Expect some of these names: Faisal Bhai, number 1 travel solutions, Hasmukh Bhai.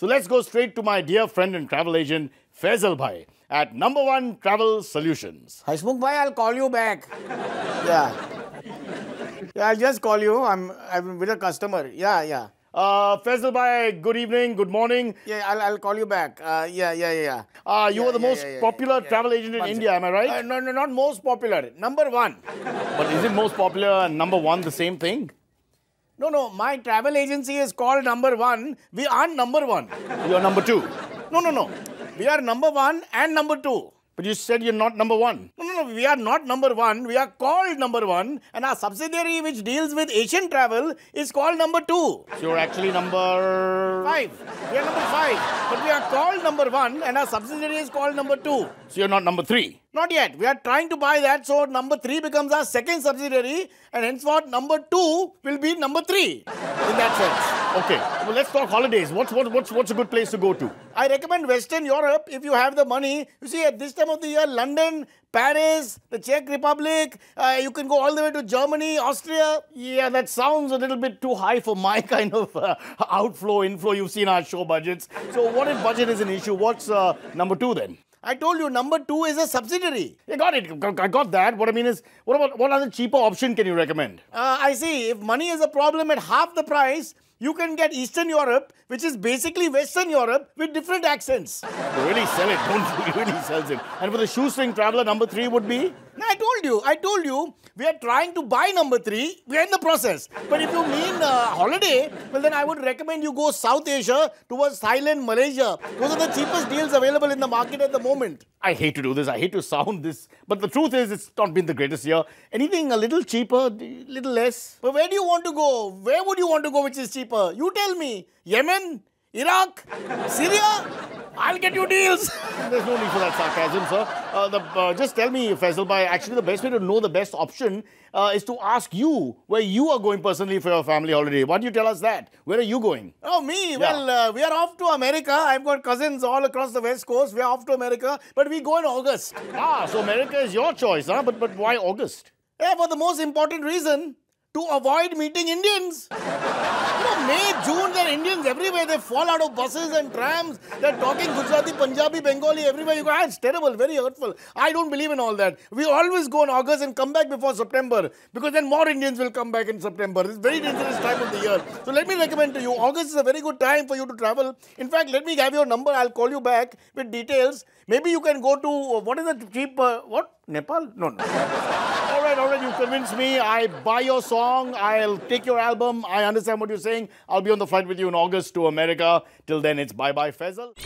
So let's go straight to my dear friend and travel agent, Faisal Bhai, at number 1 travel solutions. Hasmukh Bhai, I'll call you back. Yeah, I'll just call you. I'm with a customer. Yeah. Faisal Bhai, good evening, good morning. Yeah, I'll call you back. Yeah. You are the most popular travel agent in India, am I right? No, not most popular. Number 1. But is it most popular and number 1 the same thing? No, my travel agency is called number 1. We aren't number 1. You are number 2. No. We are number 1 and number 2. But you said you're not number 1. No, we are not number 1. We are called number 1. And our subsidiary which deals with Asian travel is called number 2. So you're actually number... 5. We are number 5. But we are called number 1 and our subsidiary is called number 2. So you're not number 3? Not yet. We are trying to buy that. So number 3 becomes our second subsidiary. And henceforth number 2 will be number 3. In that sense. Okay, well, let's talk holidays. What's a good place to go to? I recommend Western Europe if you have the money. You see, at this time of the year, London, Paris, the Czech Republic, you can go all the way to Germany, Austria. Yeah, that sounds a little bit too high for my kind of outflow, inflow. You've seen our show budgets. So what if budget is an issue? What's number 2 then? I told you, number 2 is a subsidiary. Yeah, got it. I got that. What I mean is, what other cheaper option can you recommend? I see. If money is a problem at half the price, you can get Eastern Europe, which is basically Western Europe with different accents. You really sell it, don't you? It really sells it. And for the shoestring traveler, number 3 would be? No, I told you, we are trying to buy number 3. We are in the process. But if you mean holiday, well, then I would recommend you go South Asia towards Thailand, Malaysia. Those are the cheapest deals available in the market at the moment. I hate to do this. I hate to sound this. But the truth is, it's not been the greatest year. Anything a little cheaper, little less. But where do you want to go? Where would you want to go which is cheaper? You tell me. Yemen, Iraq, Syria, I'll get you deals. There's no need for that sarcasm, sir. Just tell me, Faisal Bhai, actually the best way to know the best option is to ask you where you are going personally for your family holiday. Why don't you tell us that? Where are you going? Oh, me? Yeah. Well, we are off to America. I've got cousins all across the West Coast. We are off to America, but we go in August. Ah, so America is your choice, huh? But why August? Yeah, for the most important reason. To avoid meeting Indians. May, June, there are Indians everywhere. They fall out of buses and trams. They're talking Gujarati, Punjabi, Bengali, everywhere. You go, it's terrible, very hurtful. I don't believe in all that. We always go in August and come back before September because then more Indians will come back in September. It's a very dangerous time of the year. So let me recommend to you, August is a very good time for you to travel. In fact, let me have your number. I'll call you back with details. Maybe you can go to, what is the cheap, Nepal? No. All right, you convinced me. I buy your song. I'll take your album. I understand what you're saying. I'll be on the flight with you in August to America. Till then, it's bye-bye, Faisal.